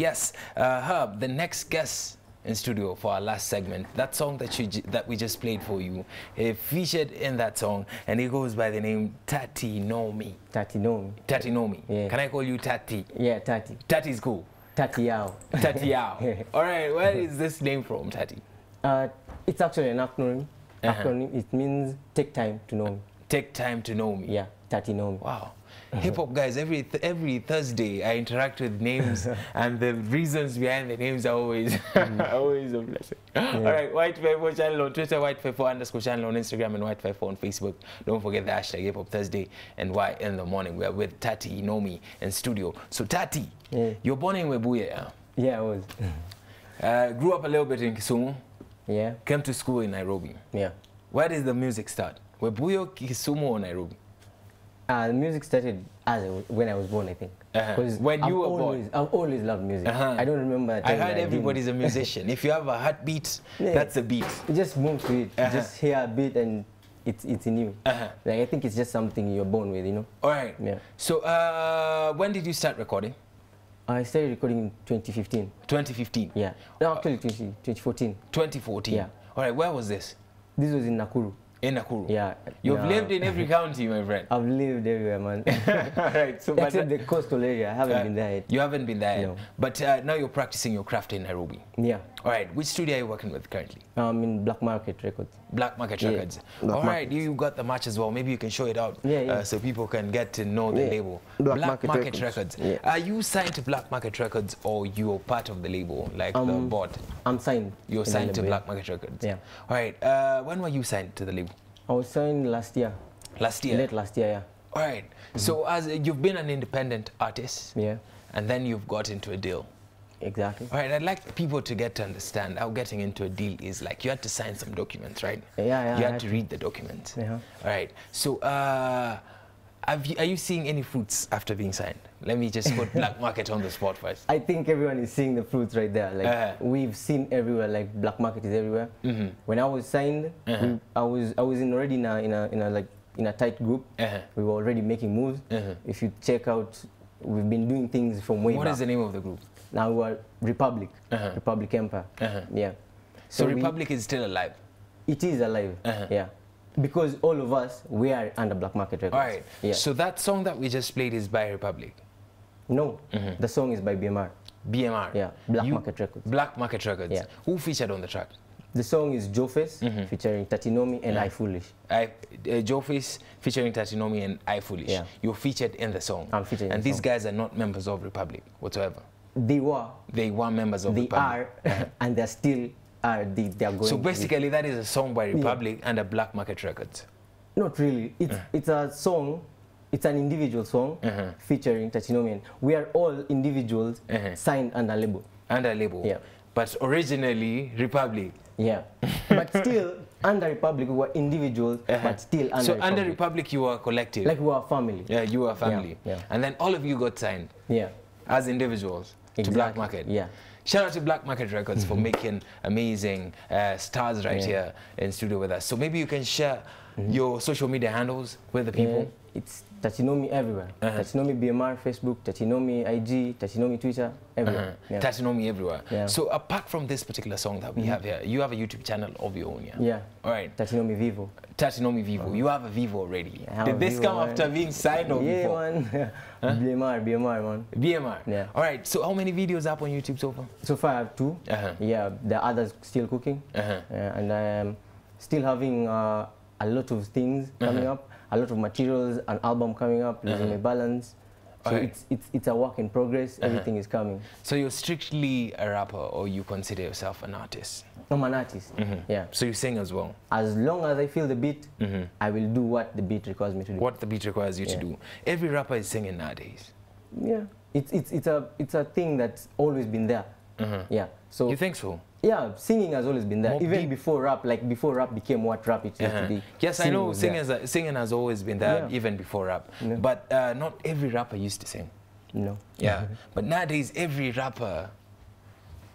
yes, Herb, the next guest in studio for our last segment, that song that we just played for you, featured in that song, and he goes by the name Tatinomi. Tatinomi. Tatinomi. Yeah. Can I call you Tati? Yeah, Tati. Tati's cool. Tati Yao. Tati Yao. All right, where is this name from, Tati? It's actually an acronym. Acronym. It means take time to know me. Take time to know me. Yeah, Tatinomi. Wow. Hip-hop guys, every Thursday I interact with names and the reasons behind the names are always always a blessing. Yeah. All right, White54 channel on Twitter, White54_channel on Instagram, and White54 on Facebook. Don't forget the hashtag Hip Hop Thursday and Why in the Morning. We are with Tati Nomi in studio. So Tati, yeah, you're born in Webuye. Yeah, I was. Grew up a little bit in Kisumu. Yeah. Came to school in Nairobi. Yeah. Where does the music start? Webuye, Kisumu, or Nairobi? The music started when I was born, I think. When you were born? I've always loved music. I don't remember. I heard everybody's a musician. If you have a heartbeat, yeah, that's a beat. You just move to it. You just hear a beat and it's in you. Like, I think it's just something you're born with, you know? All right. Yeah. So when did you start recording? I started recording in 2015. 2015? Yeah. No, actually 2014. 2014? Yeah. All right. Where was this? This was in Nakuru. In Nakuru. Yeah. You've lived in every county, my friend. I've lived everywhere, man. Right, so except the coastal area. I haven't been there yet. You haven't been there yet. But now you're practicing your craft in Nairobi. Yeah. All right. Which studio are you working with currently? I'm in Black Market Records. Black Market Records. Black All right. Markets. You got the match as well. Maybe you can show it out so people can get to know the label. Black Market Records. Yeah. Are you signed to Black Market Records or you're part of the label, like the board? I'm signed. You're signed to Black Market Records. Yeah. All right. When were you signed to the label? I was signed last year. Last year? Late last year, yeah. All right. So as you've been an independent artist. Yeah. And then you've got into a deal. Exactly. All right, I'd like people to get to understand how getting into a deal is like. You had to sign some documents, right? Yeah, yeah. You had to read the documents. Yeah. All right. So, are you seeing any fruits after being signed? Let me just put Black Market on the spot first. I think everyone is seeing the fruits right there. Like we've seen everywhere. Like Black Market is everywhere. When I was signed, I was already in a tight group. We were already making moves. If you check out, we've been doing things from way back. What is the name of the group? Now we are Republic, Republic Empire, yeah. So Republic is still alive? It is alive, yeah. Because all of us, we are under Black Market Records. All right, yeah. So that song that we just played is by Republic? No, the song is by BMR. BMR? Yeah, Black Market Records. Black Market Records. Yeah. Who featured on the track? The song is Joe Face featuring Tatinomi and I Foolish. Joe Face featuring Tatinomi and I Foolish. Yeah. You're featured in the song. I'm featured in the song. And these guys are not members of Republic whatsoever. They were. They were members of Republic. They are, and they still are. They are going. So basically, that is a song by Republic and a Black Market Records. Not really. It's a song. It's an individual song featuring Tatinomi. We are all individuals signed under label. Under label. Yeah. But originally Republic. Yeah. But still under Republic we were individuals. But still under. So under Republic you were collective. Like we were a family. Yeah, you were a family. Yeah. Yeah. And then all of you got signed. Yeah. As individuals to Black Market. Yeah. Shout out to Black Market Records for making amazing stars right here in studio with us. So maybe you can share your social media handles with the people. It's Tatinomi everywhere. Tatinomi BMR, Facebook, Tatinomi IG, Tatinomi Twitter, everywhere. Tatinomi everywhere. Yeah. So apart from this particular song that we have here, you have a YouTube channel of your own, yeah? All right. Tatinomi Vivo. Tatinomi Vivo. You have a Vivo already. Did this come after being signed or before? Yeah, man. BMR, man. BMR. Yeah. All right. So how many videos are up on YouTube so far? So far I have 2. Yeah. The others still cooking. And I am still having a lot of things coming up. A lot of materials, an album coming up, Losing My Balance. So it's a work in progress. Everything is coming. So you're strictly a rapper, or you consider yourself an artist? I'm an artist. Yeah. So you sing as well? As long as I feel the beat, I will do what the beat requires me to do. What the beat requires you to do. Every rapper is singing nowadays. Yeah. It's a thing that's always been there. Yeah. So you think so? Yeah, singing has always been there. Even before rap, like before rap became what rap it used to be. Yes, I know singing has always been there, even before rap. But not every rapper used to sing. No. Yeah, but nowadays every rapper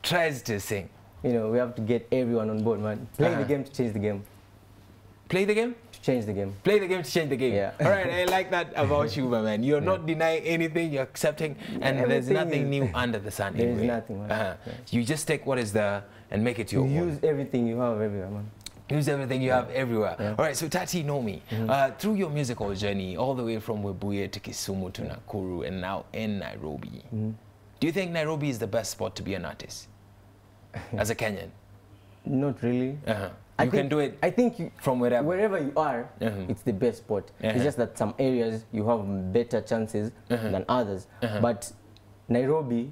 tries to sing. You know, we have to get everyone on board, man. Play the game to change the game. Play the game? To Change the game. Play the game to change the game. Yeah. All right, I like that about you, my man. You're not denying anything. You're accepting, and there's nothing new under the sun. There is nothing. You just take what is there and make it your own. Use everything you have everywhere, man. Use everything you have everywhere. Yeah. All right, so Tatinomi, through your musical journey, all the way from Webuye to Kisumu to Nakuru, and now in Nairobi, do you think Nairobi is the best spot to be an artist as a Kenyan? Not really. You can do it. I think you, from wherever you are, it's the best spot. It's just that some areas you have better chances than others. But Nairobi,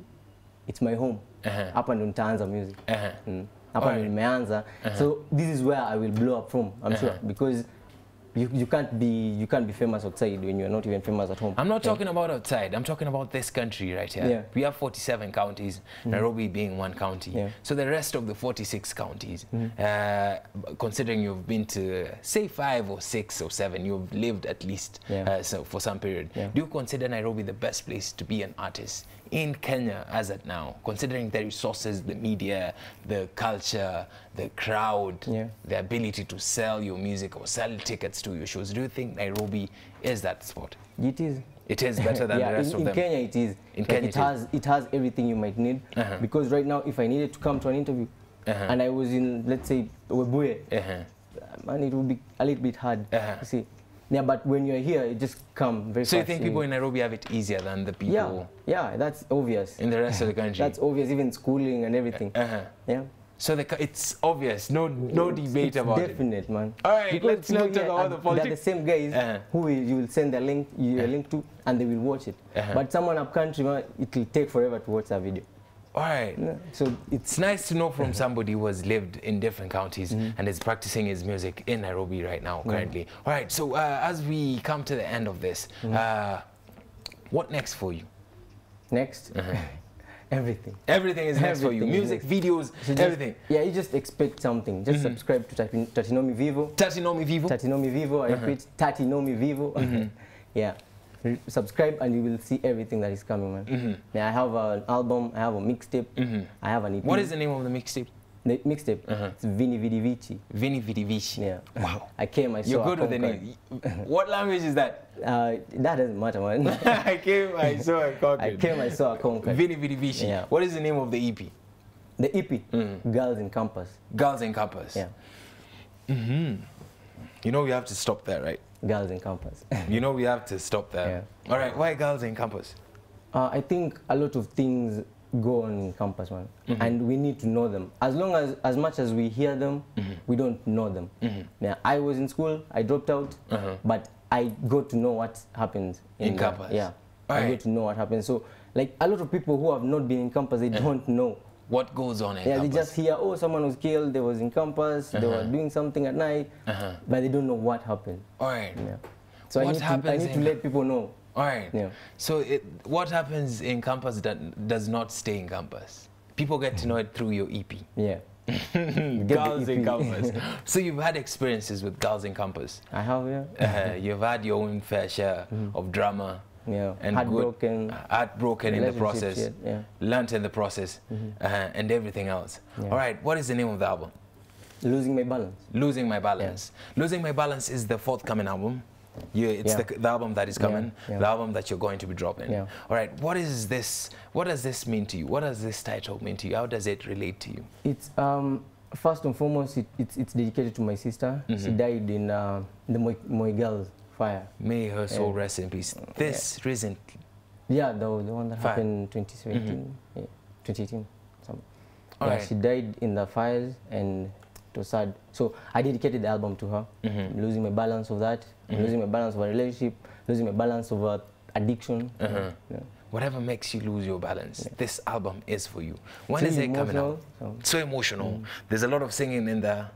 it's my home. Up and on Tanza music. Up and on Meanza. So this is where I will blow up from. I'm sure, because you can't be famous outside when you're not even famous at home. I'm not talking about outside. I'm talking about this country right here. We have 47 counties, Nairobi being one county. So the rest of the 46 counties, considering you've been to say 5 or 6 or 7, you've lived at least so for some period. Do you consider Nairobi the best place to be an artist in Kenya as at now, considering the resources, the media, the culture, the crowd, the ability to sell your music or sell tickets to your shows? Do you think Nairobi is that spot? It is. It is better than the rest of them? In Kenya it is. In Kenya it has everything you might need. Because right now, if I needed to come to an interview and I was in, let's say, Webuye, man, it would be a little bit hard. You see. Yeah, but when you're here, it just comes very fast. So you think people in Nairobi have it easier than the people? Yeah, that's obvious. In the rest of the country? That's obvious, even schooling and everything. So it's obvious, no debate about it. Definite, man. All right, let's not talk about the politics. They're the same guys who you will send your link to, and they will watch it. But someone up country, man, it will take forever to watch that video. All right. So it's nice to know from somebody who has lived in different counties and is practicing his music in Nairobi right now, currently. All right. So as we come to the end of this, what next for you? Next? Everything. Everything is next for you. Music, videos, everything. Yeah, you just expect something. Just subscribe to Tatinomi Vivo. Tatinomi Vivo? Tatinomi Vivo. I repeat, Tatinomi Vivo. Yeah. Subscribe and you will see everything that is coming, man. Yeah, I have an album, I have a mixtape, I have an EP. What is the name of the mixtape? The mixtape, it's Veni Vidi Vici. Vini Vidi Vici. Yeah. Wow. I came, I saw. You're good with the name. What language is that? That doesn't matter, man. I came, I saw a conquered. I came, I saw a conquered. Vini Vidi Vici. Yeah. What is the name of the EP? The EP, Girls in Campus. Girls in Campus. Yeah. You know we have to stop there, right? Girls in Campus. You know we have to stop there. Yeah. All right, why Girls in Campus? I think a lot of things go on in campus, man, and we need to know them. As much as we hear them, we don't know them. Yeah, I was in school, I dropped out, but I got to know what happens in campus. Yeah, I got to know what happens. So, like, a lot of people who have not been in campus, they don't know what goes on in campus. They just hear, oh, someone was killed, they was in campus, they were doing something at night, but they don't know what happened. All right. So I need to let people know. All right. So what happens in campus that does not stay in campus? People get to know it through your EP. Yeah. Girls in Campus. So you've had experiences with Girls in Campus. I have, yeah. You've had your own fair share of drama. Yeah, and heartbroken in the process, learnt in the process, and everything else. All right, what is the name of the album? Losing My Balance. Losing My Balance. Losing My Balance is the forthcoming album. It's the album that is coming, the album that you're going to be dropping. All right, what is this? What does this mean to you? What does this title mean to you? How does it relate to you? It's first and foremost, it's dedicated to my sister. She died in the Moi Girls fire. May her soul rest in peace. This recent. Yeah, the one that happened in 2017, 2018. Something. All right. She died in the fires and it was sad. So I dedicated the album to her. Losing my balance of that, losing my balance of a relationship, losing my balance of addiction. Whatever makes you lose your balance, this album is for you. When is it coming out? So emotional. There's a lot of singing in there.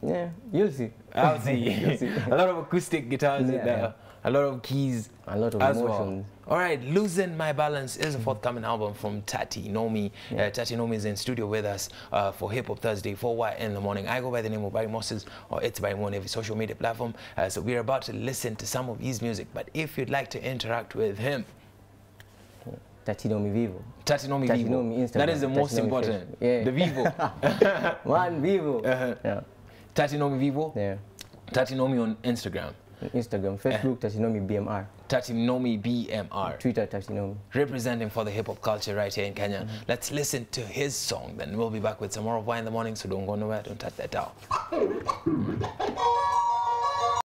Yeah, you'll see. I'll see. A lot of acoustic guitars in there, a lot of keys, a lot of emotions. All right, Losing My Balance is a forthcoming album from Tatinomi. Tatinomi is in studio with us for Hip Hop Thursday, 4 in the morning. I go by the name of Barry Moses, or it's Barry Mo on every social media platform. So we're about to listen to some of his music, but if you'd like to interact with him, Tatinomi Vivo. Tatinomi Vivo. Instagram. That is the most important. The Vivo. One Vivo. Tatinomi Vivo. Yeah. Tatinomi on Instagram. Instagram, Facebook, Tatinomi BMR. Tatinomi BMR. Twitter, Tatinomi. Representing for the hip-hop culture right here in Kenya. Let's listen to his song, then we'll be back with some more of Why in the Morning, so don't go nowhere, don't touch that dial.